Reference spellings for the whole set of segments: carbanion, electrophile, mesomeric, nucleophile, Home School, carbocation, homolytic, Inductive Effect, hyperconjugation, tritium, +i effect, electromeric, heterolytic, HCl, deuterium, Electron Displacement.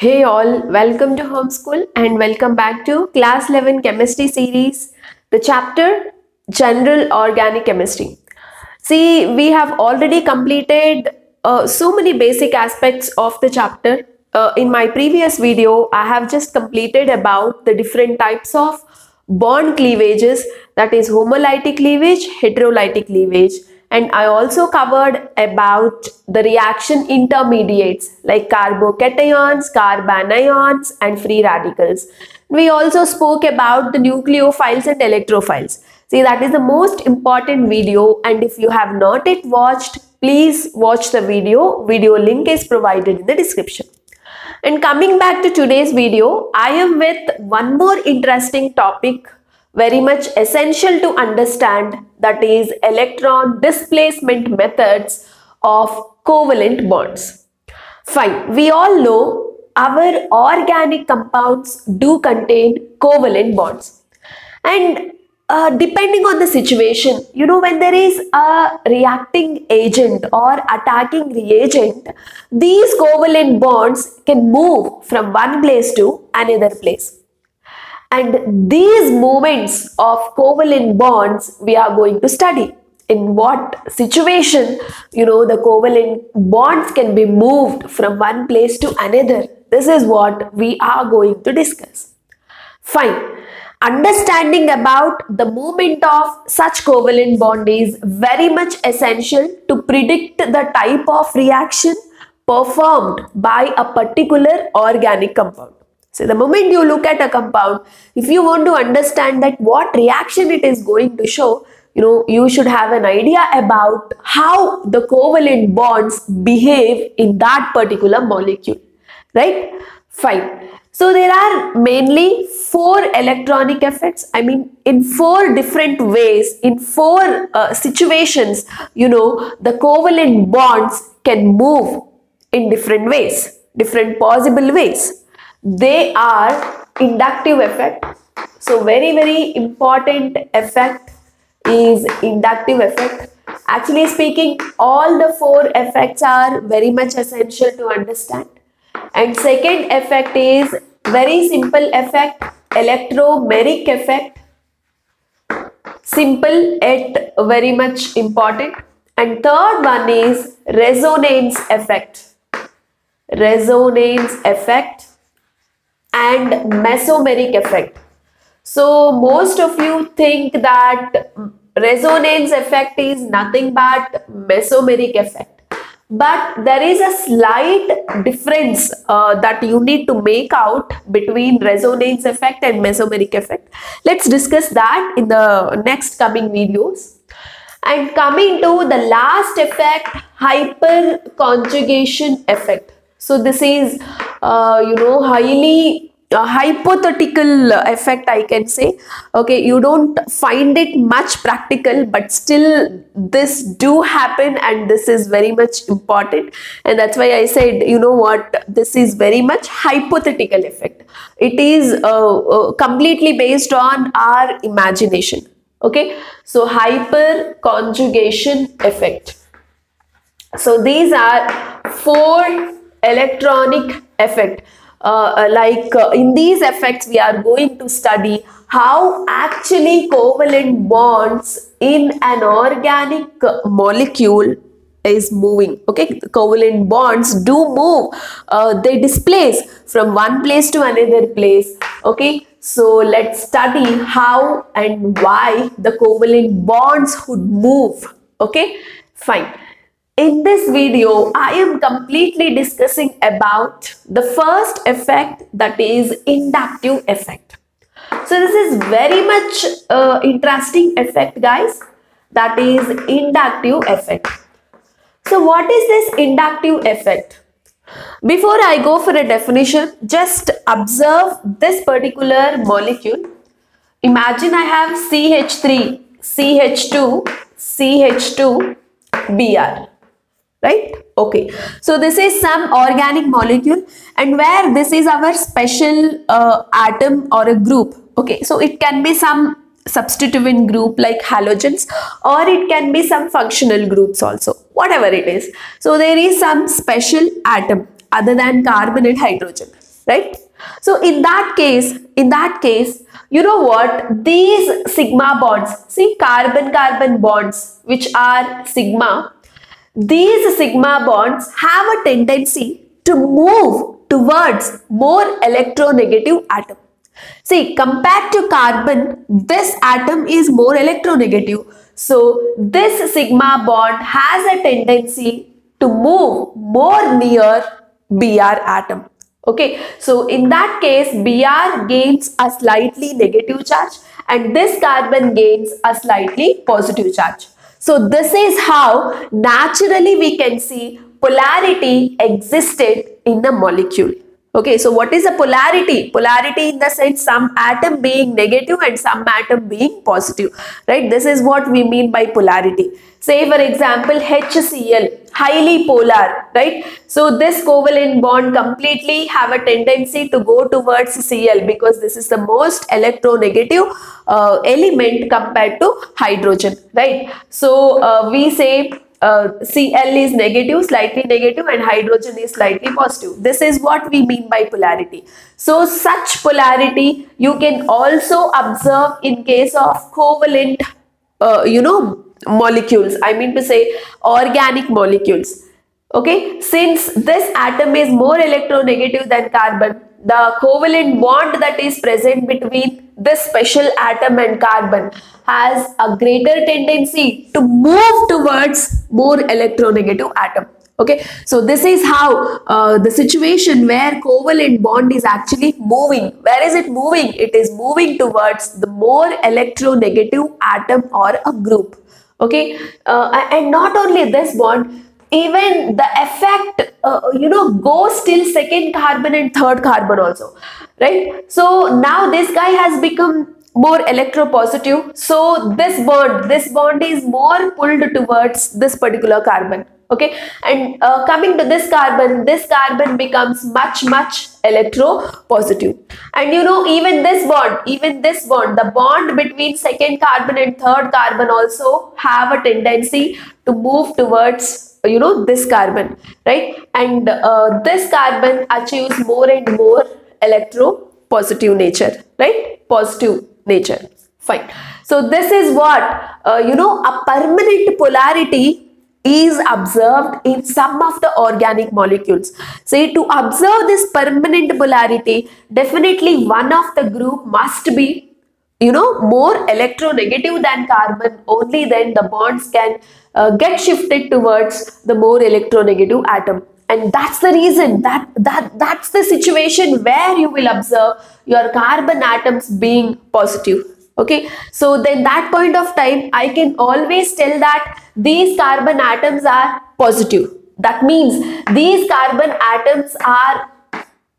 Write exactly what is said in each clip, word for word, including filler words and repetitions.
Hey all, welcome to Home School and welcome back to class eleven chemistry series, the chapter general organic chemistry. See, we have already completed uh, so many basic aspects of the chapter. Uh, in my previous video, I have just completed about the different types of bond cleavages, that is homolytic cleavage, heterolytic cleavage. And I also covered about the reaction intermediates like carbocations, carbanions and free radicals. We also spoke about the nucleophiles and electrophiles. See, that is the most important video, and if you have not yet watched, please watch the video. Video link is provided in the description. And coming back to today's video, I am with one more interesting topic, very much essential to understand, that is electron displacement methods of covalent bonds. Fine, we all know our organic compounds do contain covalent bonds, and uh, depending on the situation, you know, when there is a reacting agent or attacking reagent, these covalent bonds can move from one place to another place. And these movements of covalent bonds we are going to study. In what situation, you know, the covalent bonds can be moved from one place to another. This is what we are going to discuss. Fine. Understanding about the movement of such covalent bond is very much essential to predict the type of reaction performed by a particular organic compound. So the moment you look at a compound, if you want to understand that what reaction it is going to show, you know, you should have an idea about how the covalent bonds behave in that particular molecule, right? Fine. So there are mainly four electronic effects. I mean, in four different ways, in four uh, situations, you know, the covalent bonds can move in different ways, different possible ways. They are inductive effect. So very very important effect is inductive effect. Actually speaking, all the four effects are very much essential to understand. And second effect is very simple effect, electromeric effect. Simple yet very much important. And third one is resonance effect. Resonance effect. And mesomeric effect. So most of you think that resonance effect is nothing but mesomeric effect, but there is a slight difference uh, that you need to make out between resonance effect and mesomeric effect. Let's discuss that in the next coming videos. And coming to the last effect, hyperconjugation effect. So this is uh, you know, highly uh, hypothetical effect, I can say. Okay, you don't find it much practical, but still this do happen, and this is very much important. And that's why I said, you know what, this is very much hypothetical effect. It is uh, uh, completely based on our imagination. Okay, so hyperconjugation effect. So these are four electronic effect. Uh, like uh, in these effects, we are going to study how actually covalent bonds in an organic molecule is moving. Okay, covalent bonds do move. Uh, they displace from one place to another place. Okay, so let's study how and why the covalent bonds would move. Okay, fine. In this video, I am completely discussing about the first effect, that is inductive effect. So this is very much uh, interesting effect, guys, that is inductive effect. So what is this inductive effect? Before I go for a definition, just observe this particular molecule. Imagine I have C H three, C H two, C H two, B R. Right? Okay. So this is some organic molecule, and where this is our special uh, atom or a group. Okay. So it can be some substituent group like halogens, or it can be some functional groups also, whatever it is. So there is some special atom other than carbon and hydrogen. right? So in that case, in that case, you know what? These sigma bonds, see carbon-carbon bonds, which are sigma, these sigma bonds have a tendency to move towards more electronegative atom. See, compared to carbon, this atom is more electronegative. So this sigma bond has a tendency to move more near B R atom. Okay, so in that case, B R gains a slightly negative charge and this carbon gains a slightly positive charge. So this is how naturally we can see polarity existed in the molecule. Okay, so what is a polarity? Polarity in the sense some atom being negative and some atom being positive, right? This is what we mean by polarity. Say for example, HCl, highly polar, right? So this covalent bond completely have a tendency to go towards Cl because this is the most electronegative uh, element compared to hydrogen, right? So uh, we say Uh, Cl is negative, slightly negative, and hydrogen is slightly positive. This is what we mean by polarity. So such polarity you can also observe in case of covalent, uh, you know, molecules. I mean to say organic molecules. Okay, since this atom is more electronegative than carbon, the covalent bond that is present between this special atom and carbon has a greater tendency to move towards more electronegative atom. Okay, so this is how uh, the situation where covalent bond is actually moving. Where is it moving? It is moving towards the more electronegative atom or a group. Okay, uh, and not only this bond, even the effect, uh, you know, goes till second carbon and third carbon also, right? So now this guy has become more electropositive. So this bond, this bond is more pulled towards this particular carbon. Okay, and uh, coming to this carbon, this carbon becomes much, much electropositive. And you know, even this bond, even this bond, the bond between second carbon and third carbon also have a tendency to move towards, you know, this carbon, right? And uh, this carbon achieves more and more electropositive nature, right? Positive nature. Fine. So this is what, uh, you know, a permanent polarity is observed in some of the organic molecules. So to observe this permanent polarity, definitely one of the group must be, you know, more electronegative than carbon. Only then the bonds can uh, get shifted towards the more electronegative atom. And that's the reason, that, that that's the situation where you will observe your carbon atoms being positive. Okay, so then that point of time, I can always tell that these carbon atoms are positive. That means these carbon atoms are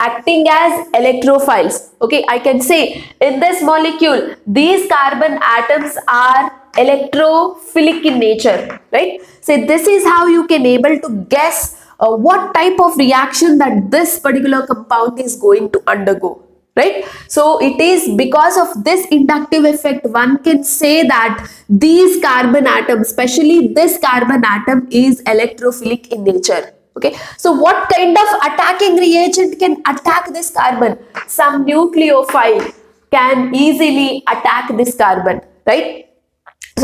acting as electrophiles. Okay, I can say in this molecule, these carbon atoms are electrophilic in nature, right? So this is how you can able to guess uh, what type of reaction that this particular compound is going to undergo, right? So it is because of this inductive effect, one can say that these carbon atoms, especially this carbon atom, is electrophilic in nature. Okay, so what kind of attacking reagent can attack this carbon? Some nucleophile can easily attack this carbon, right?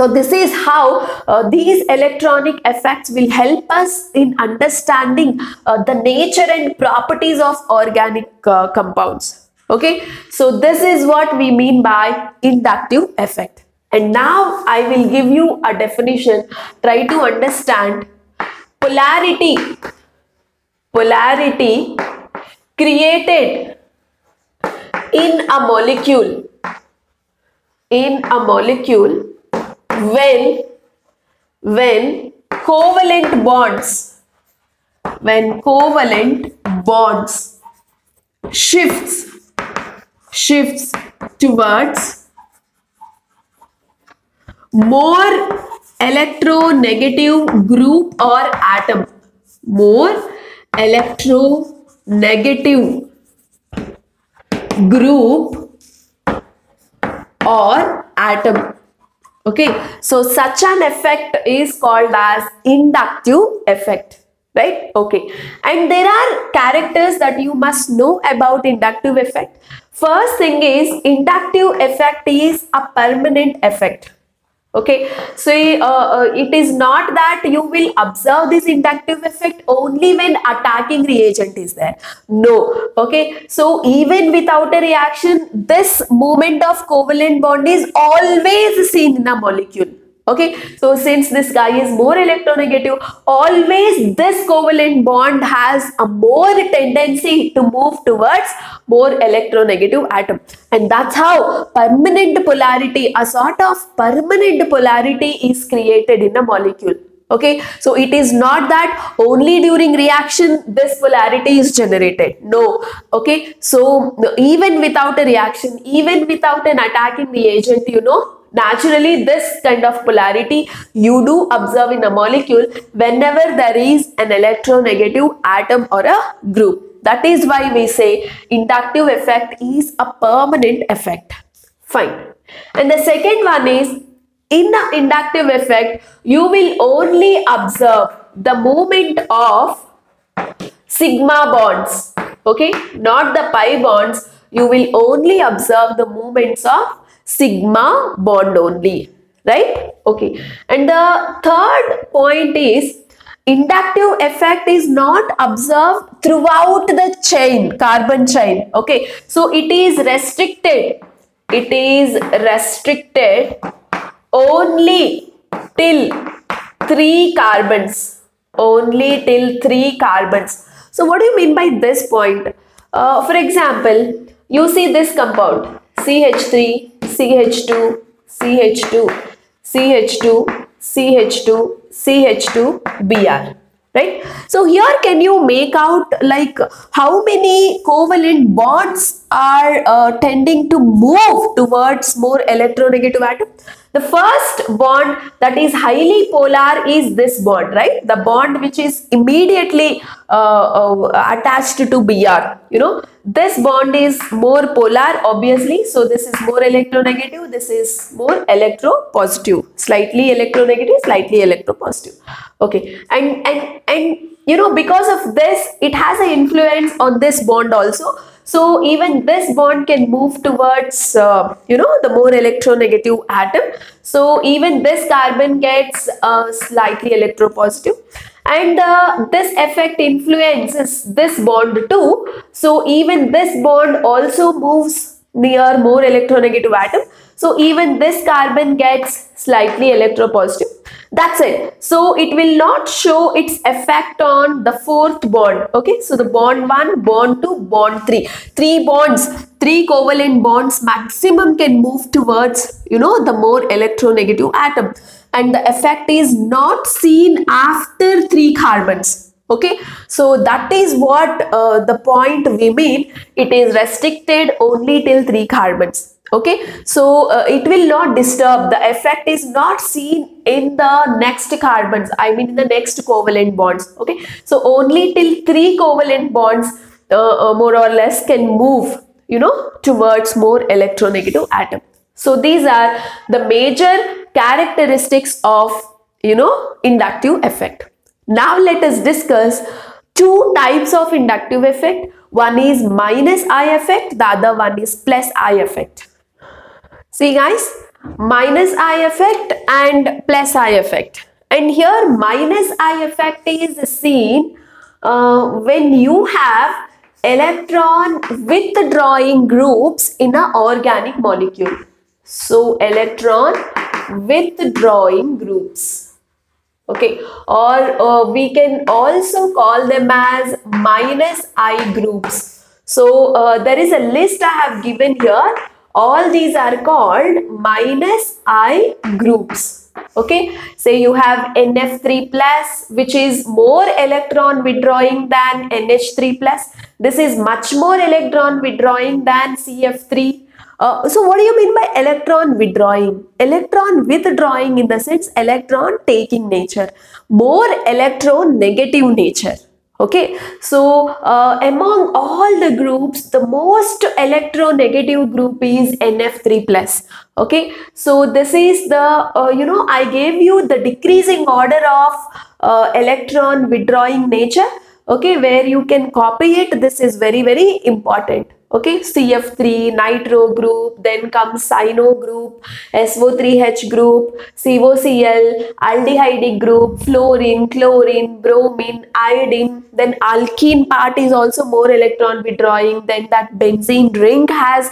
So this is how uh, these electronic effects will help us in understanding uh, the nature and properties of organic uh, compounds. Okay, so this is what we mean by inductive effect. And now I will give you a definition. Try to understand polarity. Polarity created in a molecule in a molecule when when covalent bonds when covalent bonds shifts shifts towards more electronegative group or atom, more electronegative group or atom. Okay, so such an effect is called as inductive effect. right? Okay. And there are characters that you must know about inductive effect. First thing is, inductive effect is a permanent effect. Okay, so uh, uh, it is not that you will observe this inductive effect only when attacking reagent is there. No, okay, so even without a reaction, this movement of covalent bond is always seen in a molecule. Okay, so since this guy is more electronegative, always this covalent bond has a more tendency to move towards more electronegative atom. And that's how permanent polarity, a sort of permanent polarity is created in a molecule. Okay, so it is not that only during reaction this polarity is generated. No, okay, so even without a reaction, even without an attacking reagent, you know, naturally, this kind of polarity you do observe in a molecule whenever there is an electronegative atom or a group. That is why we say inductive effect is a permanent effect. Fine. And the second one is, in the inductive effect, you will only observe the movement of sigma bonds. Okay, not the pi bonds. You will only observe the movements of sigma bond only, right? Okay, and the third point is, inductive effect is not observed throughout the chain, carbon chain. Okay, so it is restricted, it is restricted only till three carbons, only till three carbons. So what do you mean by this point? Uh, for example, you see this compound C H three, C H two, C H two, C H two, C H two, C H two, B R, right? So here can you make out like how many covalent bonds are uh, tending to move towards more electronegative atom? The first bond that is highly polar is this bond, right? The bond which is immediately uh, uh, attached to B R, you know. This bond is more polar, obviously, so this is more electronegative, this is more electropositive, slightly electronegative, slightly electropositive. Okay, and and and you know, because of this, it has an influence on this bond also. So even this bond can move towards uh, you know, the more electronegative atom. So even this carbon gets uh, slightly electropositive. And uh, this effect influences this bond too. So even this bond also moves near more electronegative atom. So even this carbon gets slightly electropositive. That's it. So it will not show its effect on the fourth bond. Okay. So the bond one, bond two, bond three. Three bonds, three covalent bonds maximum can move towards, you know, the more electronegative atom. And the effect is not seen after three carbons. Okay, so that is what uh, the point we mean. It is restricted only till three carbons. Okay, so uh, it will not disturb. The effect is not seen in the next carbons. I mean in the next covalent bonds. Okay, so only till three covalent bonds uh, uh, more or less can move, you know, towards more electronegative atom. So these are the major characteristics of, you know, inductive effect. Now let us discuss two types of inductive effect. One is minus I effect, the other one is plus I effect. See guys, minus I effect and plus I effect. And here minus I effect is seen uh, when you have electron withdrawing groups in an organic molecule. So electron withdrawing groups, okay, or uh, we can also call them as minus I groups. So uh, there is a list I have given here. All these are called minus I groups. Okay, so you have N F three plus, which is more electron withdrawing than N H three plus. This is much more electron withdrawing than C F three. Uh, so what do you mean by electron withdrawing? Electron withdrawing in the sense electron taking nature, more electronegative nature. Okay, so uh, among all the groups, the most electronegative group is N F three plus. Okay, so this is the, uh, you know, I gave you the decreasing order of uh, electron withdrawing nature, okay, where you can copy it. This is very, very important. Okay, C F three, nitro group, then comes cyano group, S O three H group, C O C L, aldehydic group, fluorine, chlorine, bromine, iodine. Then alkene part is also more electron withdrawing. Then that benzene ring has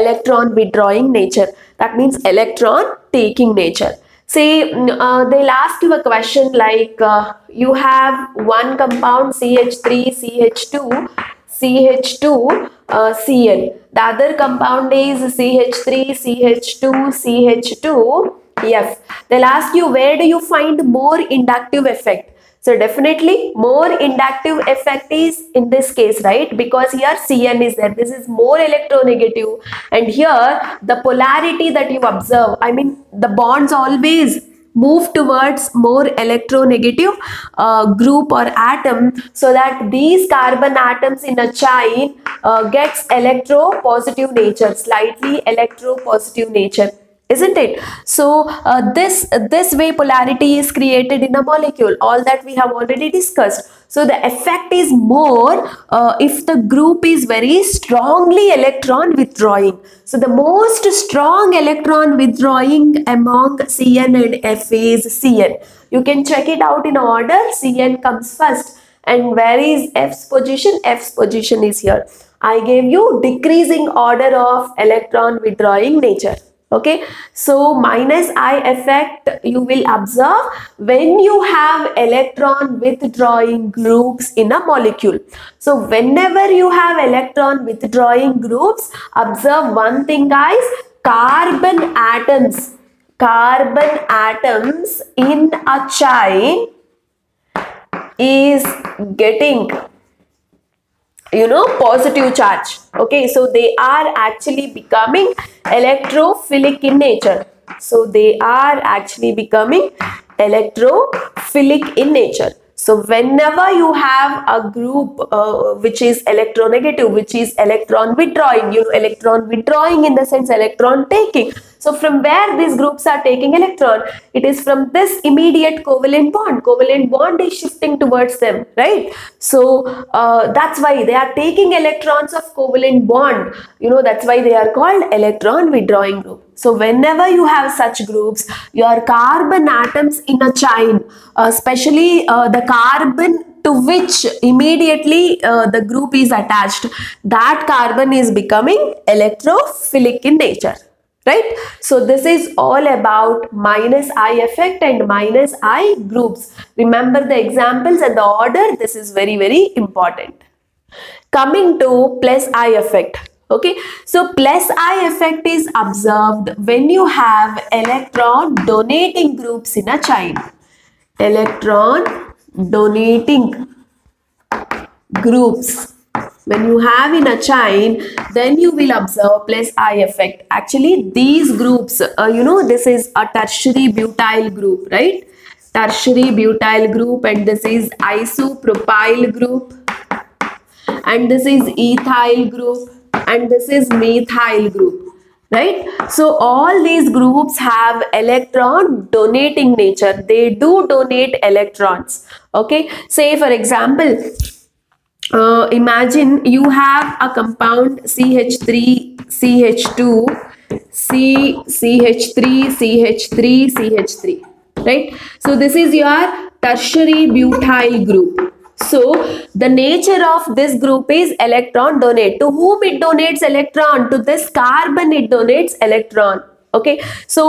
electron withdrawing nature. That means electron taking nature. Say uh, they'll ask you a question like uh, you have one compound C H three C H two C H two uh, C L. The other compound is C H three C H two C H two F. They'll ask you where do you find more inductive effect. So definitely more inductive effect is in this case, right? Because here C N is there. This is more electronegative. And here the polarity that you observe, I mean the bonds always move towards more electronegative uh, group or atom, so that these carbon atoms in a chain uh, gets electropositive nature, slightly electropositive nature. Isn't it? So uh, this this way polarity is created in a molecule. All that we have already discussed. So the effect is more uh, if the group is very strongly electron withdrawing. So the most strong electron withdrawing among C N and F is C N. You can check it out in order. C N comes first. And where is F's position? F's position is here. I gave you decreasing order of electron withdrawing nature. Okay, so minus I effect you will observe when you have electron withdrawing groups in a molecule. So whenever you have electron withdrawing groups, observe one thing guys, carbon atoms, carbon atoms in a chain is getting, you know, positive charge. Okay, so they are actually becoming electrophilic in nature. So they are actually becoming electrophilic in nature. So whenever you have a group uh, which is electronegative, which is electron withdrawing, you know, electron withdrawing in the sense electron taking. So from where these groups are taking electron? It is from this immediate covalent bond. Covalent bond is shifting towards them, right? So uh, that's why they are taking electrons of covalent bond. You know, that's why they are called electron withdrawing group. So whenever you have such groups, your carbon atoms in a chain, uh, especially uh, the carbon to which immediately uh, the group is attached, that carbon is becoming electrophilic in nature. Right? So this is all about minus I effect and minus I groups. Remember the examples and the order. This is very, very important. Coming to plus I effect. Okay, so plus I effect is observed when you have electron donating groups in a chain. Electron donating groups. When you have in a chain, then you will observe plus I effect. Actually, these groups, uh, you know, this is a tertiary butyl group, right? Tertiary butyl group, and this is isopropyl group, and this is ethyl group, and this is methyl group, right? So all these groups have electron donating nature. They do donate electrons. Okay, say for example, Uh, imagine you have a compound C H three C H two C H three C H three C H three, right? So this is your tertiary butyl group. So the nature of this group is electron donate. To whom it donates electron? To this carbon it donates electron. Okay, so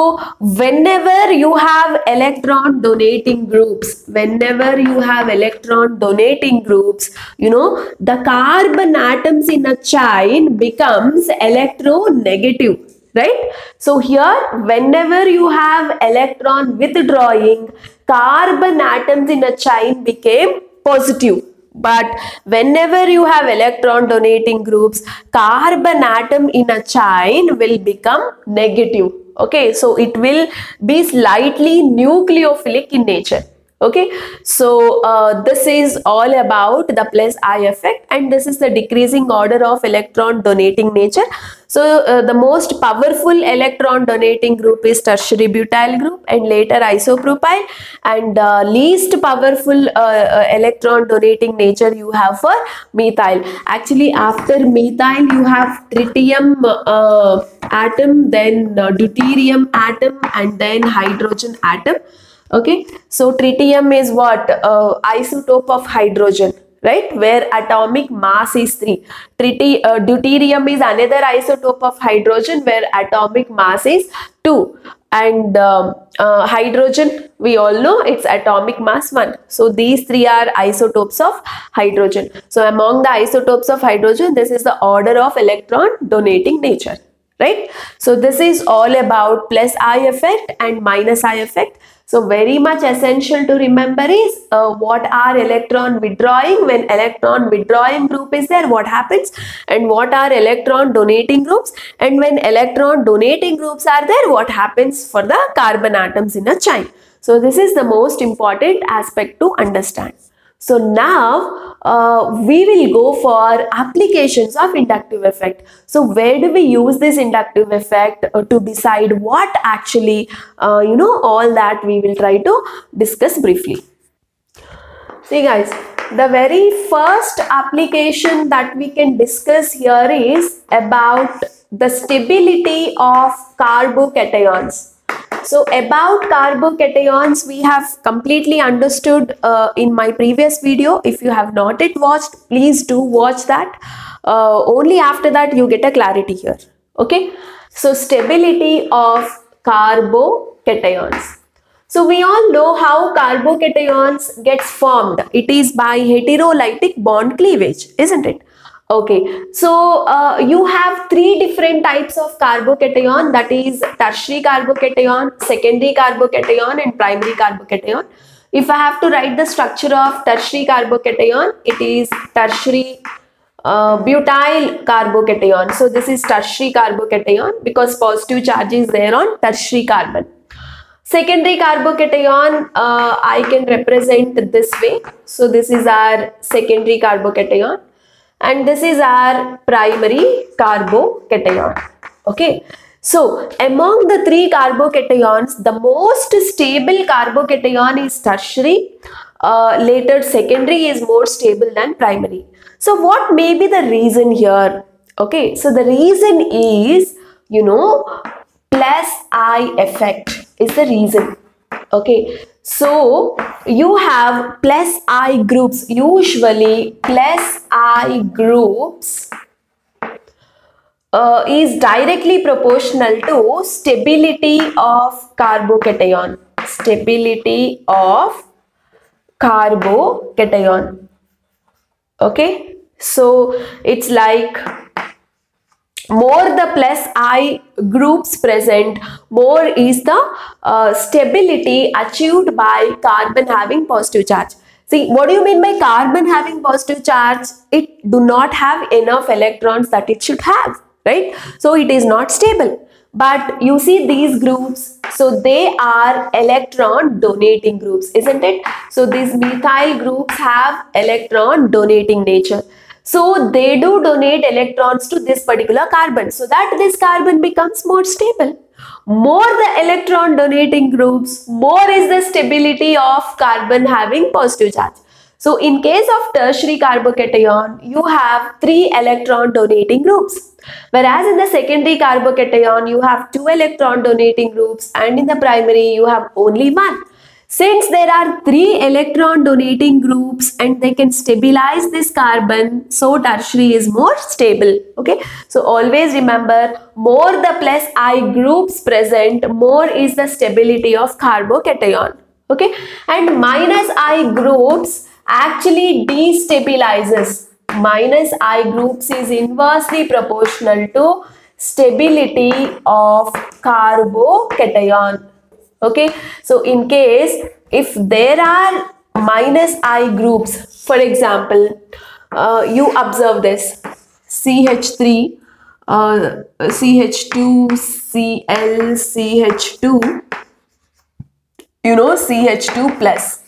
whenever you have electron donating groups, whenever you have electron donating groups, you know, the carbon atoms in a chain becomes electronegative, right? So here, whenever you have electron withdrawing, carbon atoms in a chain became positive. But whenever you have electron donating groups, carbon atom in a chain will become negative. Okay, so it will be slightly nucleophilic in nature. Okay, so uh, this is all about the plus I effect, and this is the decreasing order of electron donating nature. So uh, the most powerful electron donating group is tertiary butyl group and later isopropyl, and uh, least powerful uh, uh, electron donating nature you have for methyl. Actually, after methyl you have tritium uh, atom, then uh, deuterium atom, and then hydrogen atom. Okay, so tritium is what? Uh, isotope of hydrogen, right, where atomic mass is three. Tritium, uh, deuterium is another isotope of hydrogen where atomic mass is two, and um, uh, hydrogen, we all know its atomic mass one. So these three are isotopes of hydrogen. So among the isotopes of hydrogen, this is the order of electron donating nature, right? So this is all about plus I effect and minus I effect. So very much essential to remember is uh, what are electron withdrawing. When electron withdrawing group is there, what happens, and what are electron donating groups, and when electron donating groups are there, what happens for the carbon atoms in a chain. So this is the most important aspect to understand. So now uh, we will go for applications of inductive effect. So where do we use this inductive effect uh, to decide what actually, uh, you know, all that we will try to discuss briefly. See guys, the very first application that we can discuss here is about the stability of carbocations. So about carbocations, we have completely understood uh, in my previous video. If you have not yet watched, please do watch that. Uh, only after that you get a clarity here. Okay. So stability of carbocations. So we all know how carbocations gets formed. It is by heterolytic bond cleavage, isn't it? Okay, so uh, you have three different types of carbocation, that is tertiary carbocation, secondary carbocation, and primary carbocation. If I have to write the structure of tertiary carbocation, it is tertiary uh, butyl carbocation. So this is tertiary carbocation because positive charge is there on tertiary carbon. Secondary carbocation, uh, I can represent this way. So this is our secondary carbocation. And this is our primary carbocation. Okay. So among the three carbocations, the most stable carbocation is tertiary. Uh, later secondary is more stable than primary. So what may be the reason here? Okay. So the reason is, you know, plus I effect is the reason. Okay. So you have plus I groups. Usually plus I groups uh, is directly proportional to stability of carbocation. Stability of carbocation. Okay. So it's like, more the plus I groups present, more is the uh, stability achieved by carbon having positive charge. See, what do you mean by carbon having positive charge? It do not have enough electrons that it should have, right? So it is not stable. But you see these groups, so they are electron donating groups, isn't it? So these methyl groups have electron donating nature. So they do donate electrons to this particular carbon, so that this carbon becomes more stable. More the electron donating groups, more is the stability of carbon having positive charge. So in case of tertiary carbocation, you have three electron donating groups. Whereas in the secondary carbocation, you have two electron donating groups, and in the primary, you have only one. Since there are three electron donating groups and they can stabilize this carbon, so tertiary is more stable. Okay, so always remember, more the plus I groups present, more is the stability of carbocation. Okay, and minus I groups actually destabilizes. Minus I groups is inversely proportional to stability of carbocation. Okay, so in case if there are minus I groups, for example, uh, you observe this C H three, uh, C H two, C L, C H two, you know, C H two plus.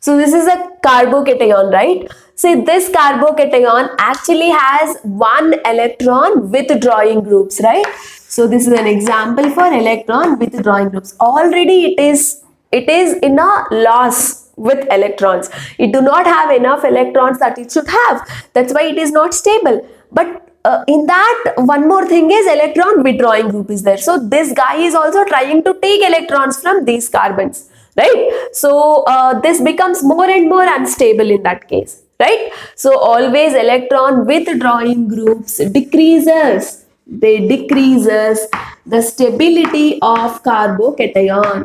So this is a carbocation, right? See, this carbocation actually has one electron withdrawing groups, right? So this is an example for electron withdrawing groups. Already it is it is in a loss with electrons. It do not have enough electrons that it should have. That's why it is not stable. But uh, in that, one more thing is electron withdrawing group is there. So this guy is also trying to take electrons from these carbons, right? So uh, this becomes more and more unstable in that case, right? So always electron withdrawing groups decreases. They decreases the stability of carbocation.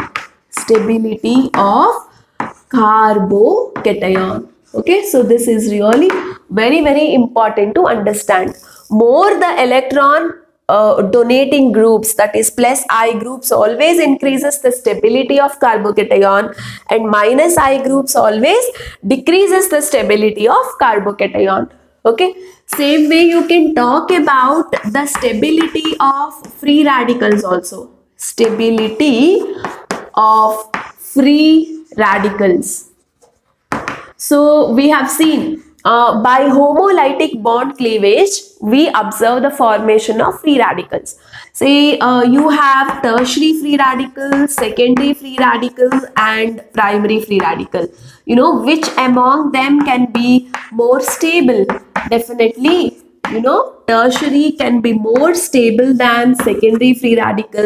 Stability of carbocation. Okay, so this is really very very important to understand. More the electron uh, donating groups, that is plus I groups, always increases the stability of carbocation, and minus I groups always decreases the stability of carbocation. Okay, same way you can talk about the stability of free radicals also. Stability of free radicals. So we have seen uh, by homolytic bond cleavage we observe the formation of free radicals. Say uh, you have tertiary free radicals, secondary free radicals and primary free radical. You know which among them can be more stable? Definitely, you know, tertiary can be more stable than secondary free radical,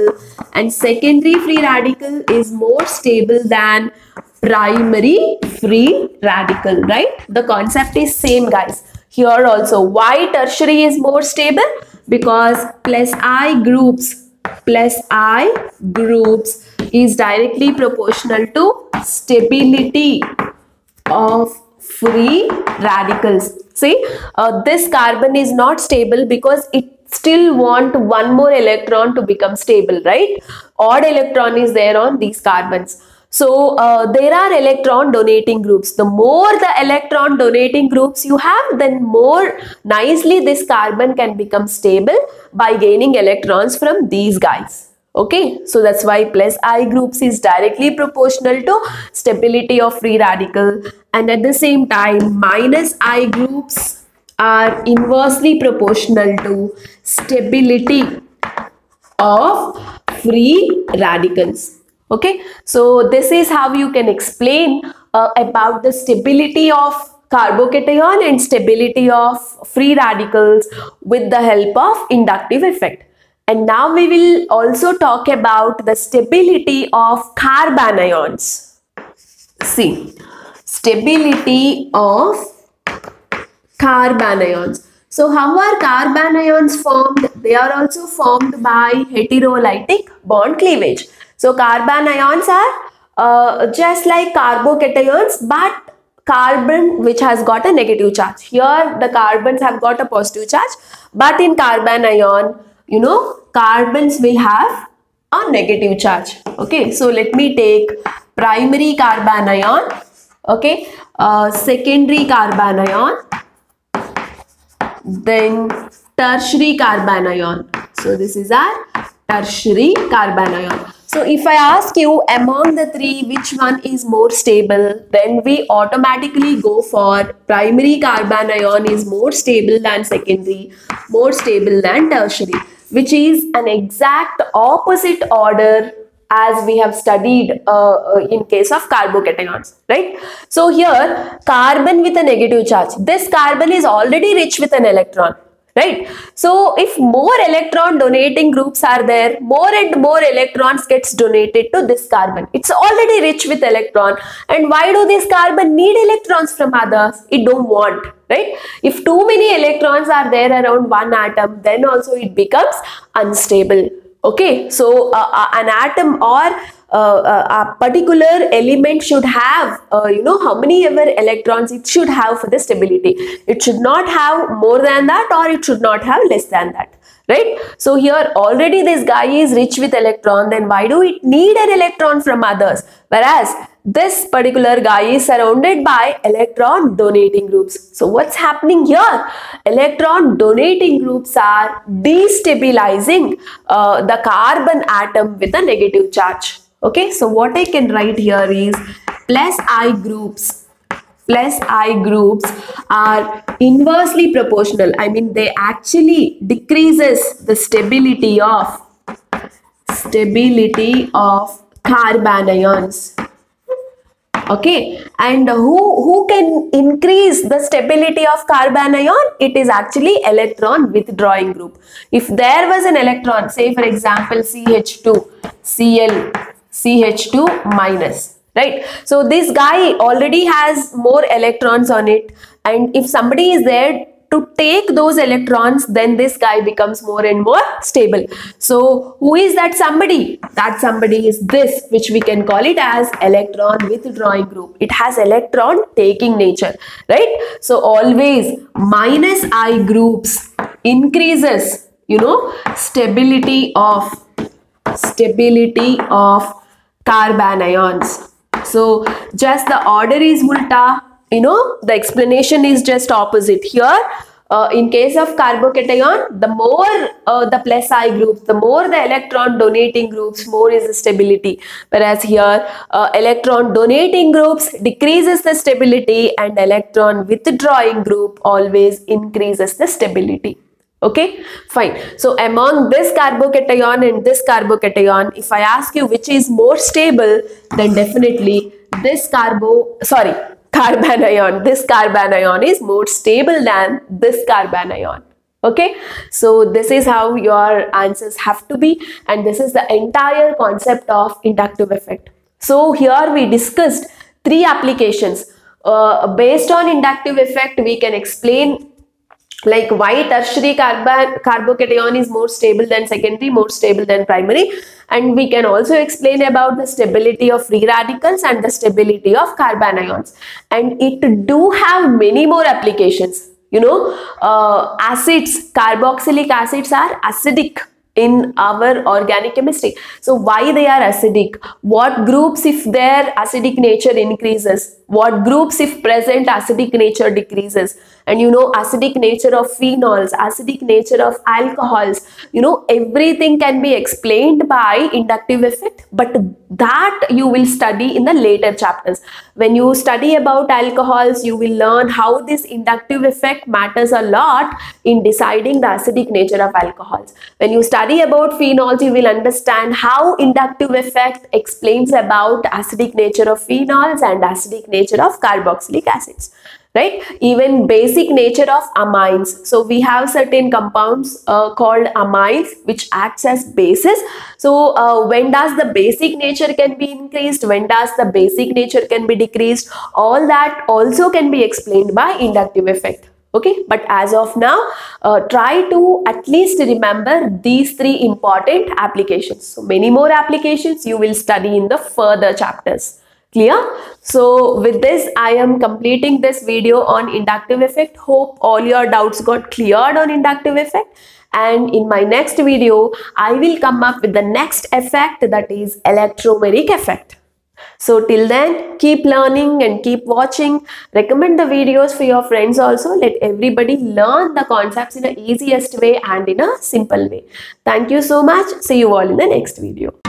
and secondary free radical is more stable than primary free radical, right? The concept is same, guys. Here also, why tertiary is more stable? Because plus I groups, plus I groups is directly proportional to stability of free radicals. See, uh, this carbon is not stable because it still want one more electron to become stable, right? Odd electron is there on these carbons. So uh, there are electron donating groups. The more the electron donating groups you have, then more nicely this carbon can become stable by gaining electrons from these guys. Okay, so that's why plus I groups is directly proportional to stability of free radical, and at the same time minus I groups are inversely proportional to stability of free radicals. Okay, so this is how you can explain uh, about the stability of carbocation and stability of free radicals with the help of inductive effect. And now we will also talk about the stability of carbanions. See, stability of carbanions. So how are carbanions formed? They are also formed by heterolytic bond cleavage. So carbanions are uh, just like carbocations, but carbon which has got a negative charge. Here the carbons have got a positive charge, but in carbanion, you know, carbons will have a negative charge. Okay, so let me take primary carbanion, okay, uh, secondary carbanion, then tertiary carbanion. So this is our tertiary carbanion. So if I ask you among the three which one is more stable, then we automatically go for primary carbanion is more stable than secondary, more stable than tertiary, which is an exact opposite order as we have studied uh, in case of carbocations, right? So here carbon with a negative charge, this carbon is already rich with an electron, right? So if more electron donating groups are there, more and more electrons gets donated to this carbon. It's already rich with electron, and why do this carbon need electrons from others? It don't want, right? If too many electrons are there around one atom, then also it becomes unstable. Okay, so uh, uh, an atom or Uh, uh, a particular element should have uh, you know, how many ever electrons it should have for the stability. It should not have more than that, or it should not have less than that, right? So here already this guy is rich with electron, then why do it need an electron from others? Whereas this particular guy is surrounded by electron donating groups. So what's happening here? Electron donating groups are destabilizing uh, the carbon atom with a negative charge. Okay, so what I can write here is Plus I groups, plus I groups are inversely proportional. I mean, they actually decreases the stability of stability of carbon ions. Okay, and who who can increase the stability of carbon ion? It is actually electron withdrawing group. If there was an electron, say for example C H two C L C H two minus, right? So this guy already has more electrons on it, and if somebody is there to take those electrons, then this guy becomes more and more stable. So who is that somebody? That somebody is this, which we can call it as electron withdrawing group. It has electron taking nature, right? So always minus I groups increases, you know, stability of stability of carbon ions. So just the order is ulta. You know, the explanation is just opposite here. Uh, in case of carbocation, the more uh, the plus I groups, the more the electron donating groups, more is the stability. Whereas here, uh, electron donating groups decreases the stability, and electron withdrawing group always increases the stability. Okay, fine. So among this carbocation and this carbocation, if I ask you which is more stable, then definitely this carbo, sorry. carbon ion, this carbon ion is more stable than this carbon ion. Okay, so this is how your answers have to be, and this is the entire concept of inductive effect. So here we discussed three applications. Uh, based on inductive effect, we can explain like why tertiary carbon carbocation is more stable than secondary, more stable than primary, and we can also explain about the stability of free radicals and the stability of carbon ions. And it do have many more applications. You know, uh, acids, carboxylic acids are acidic in our organic chemistry. So why they are acidic? What groups if their acidic nature increases? What groups if present acidic nature decreases? And you know, acidic nature of phenols, acidic nature of alcohols, you know, everything can be explained by inductive effect, but that you will study in the later chapters. When you study about alcohols, you will learn how this inductive effect matters a lot in deciding the acidic nature of alcohols. When you study about phenols, you will understand how inductive effect explains about acidic nature of phenols and acidic nature of carboxylic acids. Right, even basic nature of amines. So we have certain compounds uh, called amines which acts as bases. So uh, when does the basic nature can be increased? When does the basic nature can be decreased? All that also can be explained by inductive effect. Okay, but as of now, uh, try to at least remember these three important applications. So many more applications you will study in the further chapters. Clear? So with this, I am completing this video on inductive effect. Hope all your doubts got cleared on inductive effect. And in my next video, I will come up with the next effect, that is electromeric effect. So till then, keep learning and keep watching. Recommend the videos for your friends also. Let everybody learn the concepts in the easiest way and in a simple way. Thank you so much. See you all in the next video.